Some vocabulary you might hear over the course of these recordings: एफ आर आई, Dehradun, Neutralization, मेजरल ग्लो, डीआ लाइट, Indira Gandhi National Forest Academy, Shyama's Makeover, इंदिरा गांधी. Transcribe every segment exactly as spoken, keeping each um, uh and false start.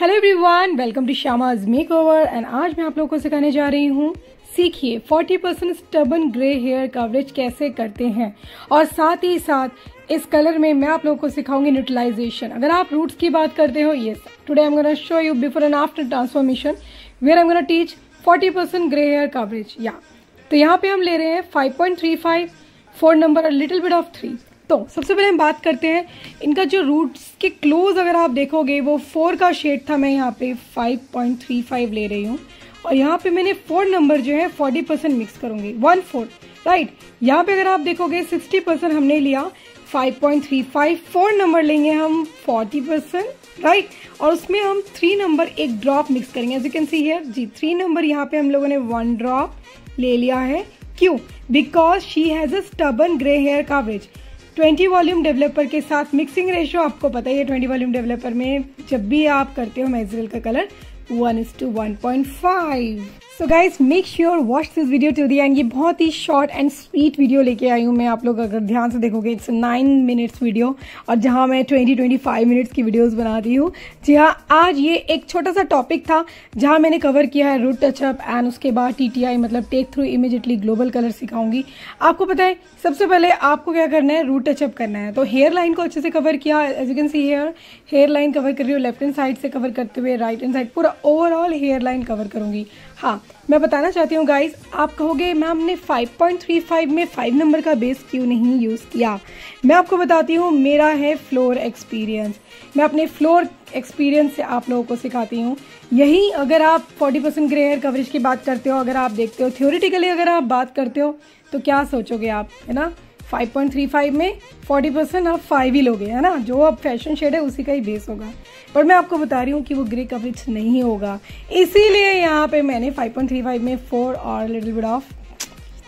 Hello everyone, welcome to Shama's makeover. And आज मैं आप लोगों को सिखाने जा रही हूँ, सीखिए चालीस percent stubborn grey hair coverage कैसे करते हैं। और साथ ही साथ इस कलर में मैं आप लोगों को सिखाऊंगी न्यूट्रलाइजेशन। अगर आप रूट्स की बात करते हो, yes, today I am gonna show you before and after transformation where I am gonna teach चालीस परसेंट ग्रे हेयर कवरेज। या तो यहाँ पे हम ले रहे हैं five point three five, four number और लिटिल बिट ऑफ थ्री। तो सबसे पहले हम बात करते हैं इनका जो रूट्स के क्लोज, अगर आप देखोगे वो फोर का शेड था। मैं यहाँ पे फाइव पॉइंट थ्री फाइव ले रही हूँ और यहाँ पे मैंने फोर नंबर जो है चालीस परसेंट मिक्स करूँगी, वन फोर्थ, राइट। यहाँ पे अगर आप देखोगे साठ परसेंट हमने लिया five point three five, four number लेंगे हम चालीस परसेंट, राइट। और उसमें हम थ्री नंबर एक ड्रॉप मिक्स करेंगे, as you can see here जी। थ्री नंबर यहाँ पे हम लोगों ने वन ड्रॉप ले लिया है, क्यों? Because she has a stubborn grey hair coverage. Twenty volume developer के साथ मिक्सिंग रेशियो आपको पता ही है, ट्वेंटी वॉल्यूम डेवलपर में जब भी आप करते हो मेजरल का colour one is to one point five. So guys, make sure watch this video till the end. ये बहुत ही शॉर्ट एंड स्वीट वीडियो लेके आई हूँ मैं। आप लोग अगर ध्यान से देखोगे इट्स नाइन मिनट्स वीडियो, और जहाँ मैं ट्वेंटी ट्वेंटी फाइव मिनट्स की वीडियोस बनाती हूँ। जी हाँ, आज ये एक छोटा सा टॉपिक था जहाँ मैंने कवर किया है रूट टचअप एंड उसके बाद टी टी आई, मतलब take through immediately global colour सिखाऊंगी। आपको पता है सबसे पहले आपको क्या करना है, रूट टचअप करना है। तो हेयर लाइन को अच्छे से कवर किया, as you can see hair hair line cover कर रही हूँ, लेफ्ट हैंड साइड से कवर करते हुए राइट हैंड साइड, पूरा ओवरऑल हेयर लाइन कवर करूँगी। हाँ, मैं बताना चाहती हूँ गाइज, आप कहोगे मैम हमने फाइव पॉइंट थ्री फाइव में फाइव नंबर का बेस क्यों नहीं यूज़ किया। मैं आपको बताती हूँ, मेरा है फ्लोर एक्सपीरियंस। मैं अपने फ्लोर एक्सपीरियंस से आप लोगों को सिखाती हूँ। यही अगर आप चालीस परसेंट ग्रे हेयर कवरेज की बात करते हो, अगर आप देखते हो थ्योरेटिकली, अगर आप बात करते हो तो क्या सोचोगे आप, है ना? फाइव पॉइंट थ्री फाइव में चालीस परसेंट आप फाइव ही लोगे, है ना? जो अब फैशन शेड है उसी का ही बेस होगा। पर मैं आपको बता रही हूँ कि वो ग्रे कवरेज नहीं होगा, इसीलिए यहाँ पे मैंने फाइव पॉइंट थ्री फाइव में फोर और लिटिल बिट ऑफ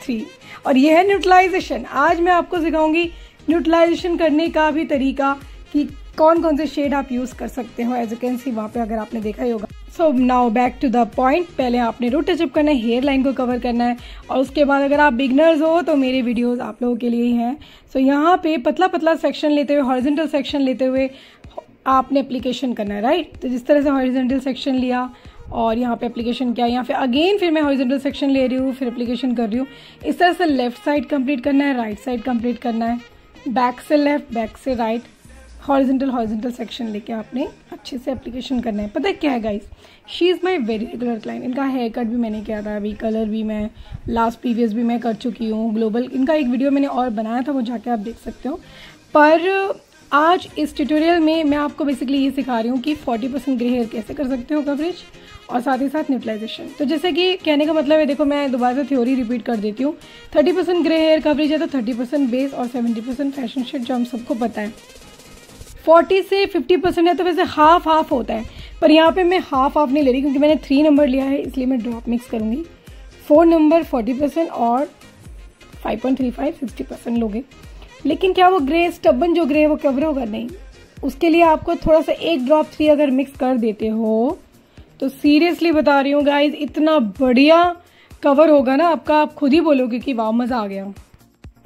थ्री। और ये है न्यूट्रलाइजेशन। आज मैं आपको सिखाऊंगी न्यूट्रलाइजेशन करने का भी तरीका कि कौन कौन से शेड आप यूज़ कर सकते हो। एज यू कैन सी वहाँ पे अगर आपने देखा ही होगा। So now back to the point, पहले आपने रूट टचअप करना है, हेयर लाइन को कवर करना है, और उसके बाद अगर आप बिगनर्स हो तो मेरे वीडियोस आप लोगों के लिए ही हैं। सो so, यहाँ पे पतला पतला सेक्शन लेते हुए, हॉरिजेंटल सेक्शन लेते हुए आपने एप्लीकेशन करना है, राइट। तो जिस तरह से हॉरिजेंटल सेक्शन लिया और यहाँ पे एप्लीकेशन किया, यहाँ पे अगेन फिर मैं हॉरिजेंटल सेक्शन ले रही हूँ, फिर एप्लीकेशन कर रही हूँ। इस तरह से लेफ्ट साइड कम्प्लीट करना है, राइट साइड कम्प्लीट करना है, बैक से लेफ्ट, बैक से राइट, हॉरिजेंटल हॉरिजेंटल सेक्शन लेके आपने अच्छे से एप्लीकेशन करना है। पता है क्या है guys, she is my very regular client. इनका हेयर कट भी मैंने किया था, अभी कलर भी मैं लास्ट प्रीवियस भी मैं कर चुकी हूँ, ग्लोबल इनका एक वीडियो मैंने और बनाया था, वो जाके आप देख सकते हो। पर आज इस ट्यूटोरियल में मैं आपको बेसिकली ये सिखा रही हूँ कि चालीस परसेंट ग्रे हेयर कैसे कर सकते हो कवरेज, और साथ ही साथ न्यूट्रलाइजेशन। तो जैसे कि कहने का मतलब है, देखो मैं दोबारा से थ्योरी रिपीट कर देती हूँ। तीस परसेंट ग्रे हेयर कवरेज है तो तीस परसेंट बेस और सत्तर परसेंट फैशन शेड, जो हम सबको पता है। चालीस से पचास परसेंट है तो वैसे हाफ हाफ होता है, पर यहाँ पे मैं हाफ हाफ नहीं ले रही क्योंकि मैंने थ्री नंबर लिया है, इसलिए मैं ड्रॉप मिक्स करूँगी। फोर नंबर चालीस परसेंट और फाइव पॉइंट थ्री फाइव साठ परसेंट लोगे, लेकिन क्या वो ग्रे स्टबन जो ग्रे है वो कवर होगा? नहीं। उसके लिए आपको थोड़ा सा एक ड्रॉप थ्री अगर मिक्स कर देते हो तो सीरियसली बता रही हूँ गाइज, इतना बढ़िया कवर होगा ना आपका, आप खुद ही बोलोगे कि वाह मज़ा आ गया।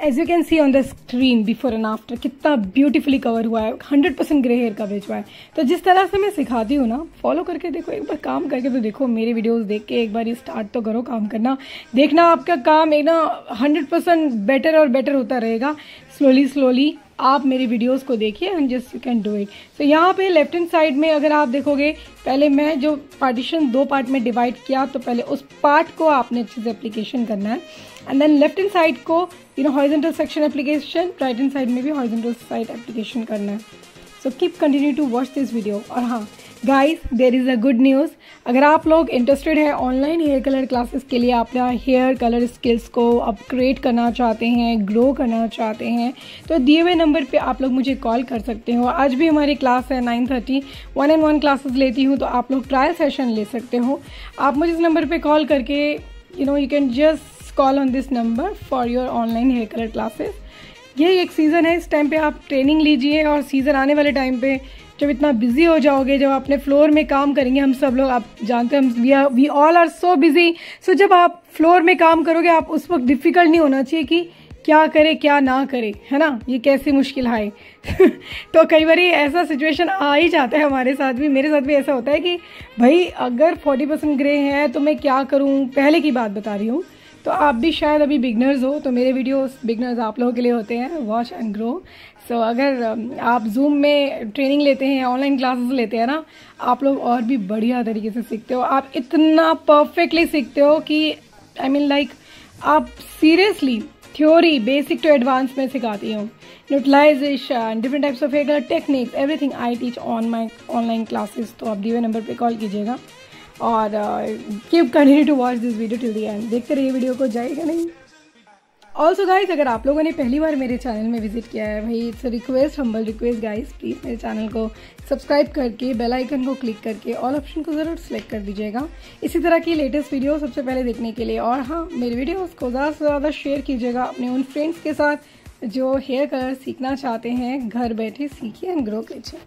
As you can see on the screen before and after, कितना ब्यूटीफुली कवर हुआ है, hundred percent grey hair coverage हुआ है। तो जिस तरह से मैं सिखाती हूँ ना, फॉलो करके देखो, एक बार काम करके तो देखो, मेरे वीडियोस देख के एक बार ये स्टार्ट तो करो काम करना, देखना आपका काम एक ना हंड्रेड परसेंट बेटर और बेटर होता रहेगा। स्लोली स्लोली आप मेरे वीडियोस को देखिए and just you can do it. तो यहाँ पे लेफ्ट हैंड साइड में अगर आप देखोगे, पहले मैं जो पार्टीशन दो पार्ट में डिवाइड किया, तो पहले उस पार्ट को आपने अच्छे से एप्लीकेशन करना है, and then left hand side को you know horizontal section application, right hand side में भी हॉरिजेंटल साइड एप्लीकेशन करना है। So keep continue to watch this video. और हाँ guys, there is a good news, अगर आप लोग इंटरेस्टेड है ऑनलाइन हेयर कलर क्लासेस के लिए, अपना हेयर कलर स्किल्स को अपग्रेड करना चाहते हैं, ग्रो करना चाहते हैं, तो दिए हुए नंबर पे आप लोग मुझे कॉल कर सकते हो। आज भी हमारी क्लास है nine thirty, one and one classes लेती हूँ, तो आप लोग ट्रायल सेशन ले सकते हो। आप मुझे इस नंबर पे कॉल करके you know you can just call on this number for your online hair colour classes. यही एक सीज़न है, इस टाइम पे आप ट्रेनिंग लीजिए, और सीज़न आने वाले टाइम पे जब इतना बिजी हो जाओगे, जब अपने फ्लोर में काम करेंगे, हम सब लोग आप जानते हैं हम we are we all are so busy. So जब आप फ्लोर में काम करोगे, आप उस वक्त डिफ़िकल्ट नहीं होना चाहिए कि क्या करे क्या ना करे, है ना, ये कैसी मुश्किल आए। तो कई बार ऐसा सिचुएशन आ ही जाता है हमारे साथ भी, मेरे साथ भी ऐसा होता है कि भाई अगर फोर्टी परसेंट ग्रे है तो मैं क्या करूँ, पहले की बात बता रही हूँ। तो आप भी शायद अभी बिगनर्स हो, तो मेरे वीडियोस बिगनर्स आप लोगों के लिए होते हैं, वॉच एंड ग्रो। सो अगर आप जूम में ट्रेनिंग लेते हैं, ऑनलाइन क्लासेस लेते हैं ना, आप लोग और भी बढ़िया तरीके से सीखते हो। आप इतना परफेक्टली सीखते हो कि आई मीन लाइक आप seriously theory basic to advance में सिखाती हूँ, neutralisation, different types of hair techniques, everything I teach on my online classes. तो आप दिए नंबर पर कॉल कीजिएगा और keep continue to watch this video till the end, देखते रहिए वीडियो को, जाएगा नहीं। ऑल्सो गाइज, अगर आप लोगों ने पहली बार मेरे चैनल में विजिट किया है, भाई it's request, humble request guys, please मेरे चैनल को सब्सक्राइब करके बेल आइकन को क्लिक करके ऑल ऑप्शन को ज़रूर सेलेक्ट कर दीजिएगा, इसी तरह की लेटेस्ट वीडियो सबसे पहले देखने के लिए। और हाँ, मेरे वीडियोज़ को ज़्यादा से ज़्यादा शेयर कीजिएगा अपने उन फ्रेंड्स के साथ जो हेयर कलर सीखना चाहते हैं, घर बैठे सीखिए एंड ग्रो कीजिए।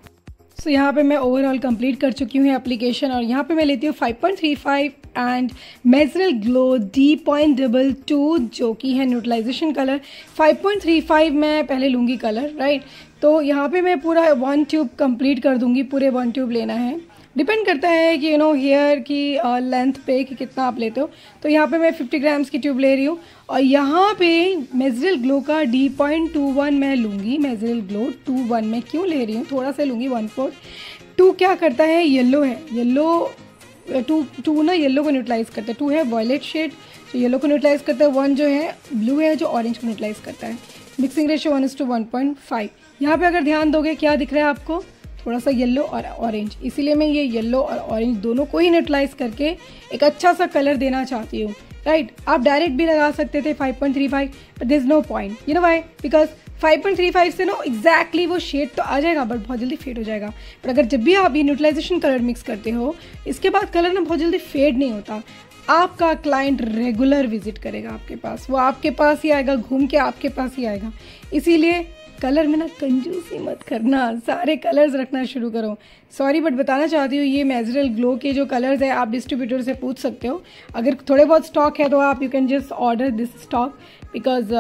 सो so, यहाँ पे मैं ओवरऑल कंप्लीट कर चुकी हूँ एप्लीकेशन, और यहाँ पे मैं लेती हूँ five point three five and मेजरल ग्लो D point double two जो कि है neutralization colour. Five point three five मैं पहले लूँगी कलर, राइट। तो यहाँ पे मैं पूरा वन ट्यूब कंप्लीट कर दूँगी, पूरे वन ट्यूब लेना है, डिपेंड करता है कि यू नो हेयर की लेंथ uh, पे कि कितना आप लेते हो। तो यहाँ पे मैं फिफ्टी ग्राम्स की ट्यूब ले रही हूँ, और यहाँ पे मेजरल ग्लो का डी पॉइंट टू वन मैं लूँगी, मेजरल ग्लो टू वन मैं क्यों ले रही हूँ, थोड़ा सा लूँगी वन फोर्थ। टू क्या करता है, येलो है, येलो टू टू ना येलो को न्यूट्रलाइज करता है, टू है वॉयलेट शेड जो येलो को न्यूट्रलाइज करता है, वन जो है ब्लू है जो ऑरेंज को न्यूट्रलाइज करता है। Mixing ratio one is to one point five. यहाँ पर अगर ध्यान दोगे क्या दिख रहा है आपको, थोड़ा सा येलो और ऑरेंज, इसीलिए मैं ये येलो और ऑरेंज दोनों को ही न्यूट्रलाइज करके एक अच्छा सा कलर देना चाहती हूँ, राइट। आप डायरेक्ट भी लगा सकते थे five point three five, but there is no point, you know why, because five point three five से नो एग्जैक्टली वो शेड तो आ जाएगा बट बहुत जल्दी फेड हो जाएगा। पर अगर जब भी आप ये न्यूट्रलाइजेशन कलर मिक्स करते हो, इसके बाद कलर ना बहुत जल्दी फेड नहीं होता। आपका क्लाइंट रेगुलर विजिट करेगा आपके पास, वो आपके पास ही आएगा, घूम के आपके पास ही आएगा। इसीलिए कलर में ना कंजूसी मत करना, सारे कलर्स रखना शुरू करो। सॉरी बट बताना चाहती हूँ, ये मेजरल ग्लो के जो कलर्स है आप डिस्ट्रीब्यूटर से पूछ सकते हो, अगर थोड़े बहुत स्टॉक है तो आप you can just order this stock, because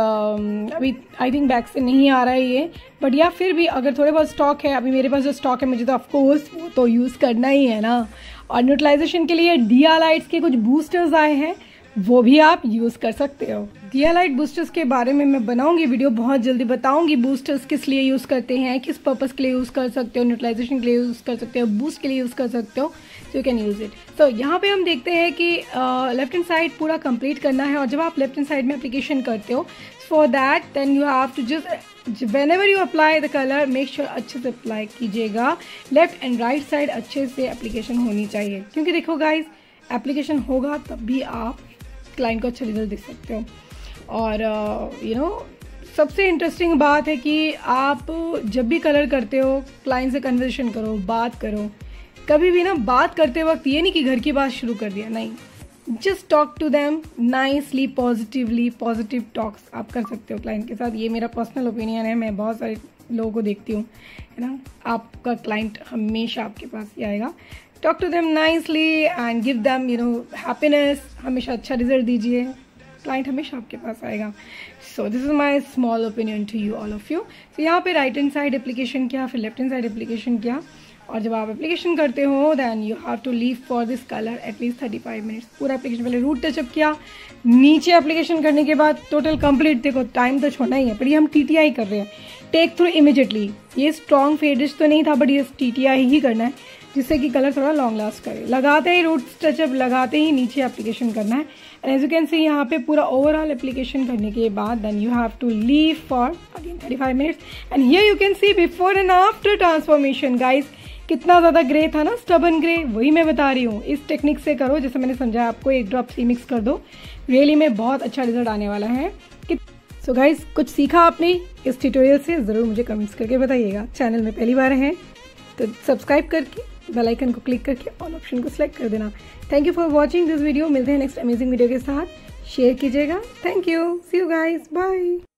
अभी आई थिंक बैक से नहीं आ रहा है ये, बट या फिर भी अगर थोड़े बहुत स्टॉक है, अभी मेरे पास जो स्टॉक है मुझे तो ऑफकोर्स वो तो यूज़ करना ही है ना। और न्यूट्रलाइजेशन के लिए डीआ लाइट्स के कुछ बूस्टर्स आए हैं, वो भी आप यूज़ कर सकते हो। डीआ लाइट बूस्टर्स के बारे में मैं बनाऊंगी वीडियो, बहुत जल्दी बताऊंगी बूस्टर्स किस लिए यूज़ करते हैं, किस पर्पस के लिए यूज़ कर सकते हो, न्यूट्रलाइजेशन के लिए यूज़ कर सकते हो, बूस्ट के लिए यूज़ कर सकते हो, so you can use it. तो यहाँ पे हम देखते हैं कि लेफ्ट हैंड साइड पूरा कंप्लीट करना है, और जब आप लेफ्ट हैंड साइड में एप्लीकेशन करते हो, for that then you have to just whenever you apply the colour make sure अच्छे से अप्लाई कीजिएगा, लेफ्ट एंड राइट साइड अच्छे से एप्लीकेशन होनी चाहिए, क्योंकि देखो गाइज एप्लीकेशन होगा तब भी आप क्लाइंट को अच्छे रिजल्ट देख सकते हो। और यू नो सबसे इंटरेस्टिंग बात है कि आप जब भी कलर करते हो क्लाइंट से कन्वर्सेशन करो, बात करो, कभी भी ना बात करते वक्त ये नहीं कि घर की बात शुरू कर दिया, नहीं, just talk to them nicely, positively, positive talks आप कर सकते हो क्लाइंट के साथ। ये मेरा पर्सनल ओपिनियन है, मैं बहुत सारे लोगों को देखती हूँ, है ना, आपका क्लाइंट हमेशा आपके पास ही आएगा। Talk to them nicely and give them you know happiness, हमेशा अच्छा रिजल्ट दीजिए, क्लाइंट हमेशा आपके पास आएगा। So this is my small opinion to you all of you. सो यहाँ पे राइट हैंड साइड एप्लीकेशन किया, फिर लेफ्ट हैंड साइड एप्लीकेशन किया, और जब आप एप्लीकेशन करते हो then you have to leave for this colour at least thirty five minutes. पूरा एप्लीकेशन पहले रूट टचअप किया, नीचे एप्लीकेशन करने के बाद टोटल कंप्लीट, देखो टाइम तो छोड़ना ही है, पर ये हम टी टी आई कर रहे हैं, टेक थ्रू इमीडिएटली। ये स्ट्रॉन्ग फेडिश तो नहीं था, बट ये टी टी आई ही करना है जिससे कि कलर थोड़ा लॉन्ग लास्ट करे। लगाते ही रूट टचअप, लगाते ही नीचे एप्लीकेशन करना है। And as you can see यहाँ पे पूरा ओवरऑल एप्लीकेशन करने के बाद then you have to leave for again thirty five minutes. And here you can see before and after transformation guys, कितना ज़्यादा ग्रे था ना, स्टबन ग्रे, वही मैं बता रही हूँ। इस टेक्निक से करो जैसे मैंने समझाया आपको, एक ड्रॉप सी मिक्स कर दो, रियली में बहुत अच्छा रिजल्ट आने वाला है। सो गाइज कुछ सीखा आपने इस ट्यूटोरियल से, ज़रूर मुझे कमेंट्स करके बताइएगा। चैनल में पहली बार हैं तो सब्सक्राइब करके बेल आइकन को क्लिक करके ऑल ऑप्शन को सिलेक्ट कर देना। Thank you for watching this video, मिलते हैं नेक्स्ट अमेजिंग वीडियो के साथ, शेयर कीजिएगा। Thank you, see you guys, bye.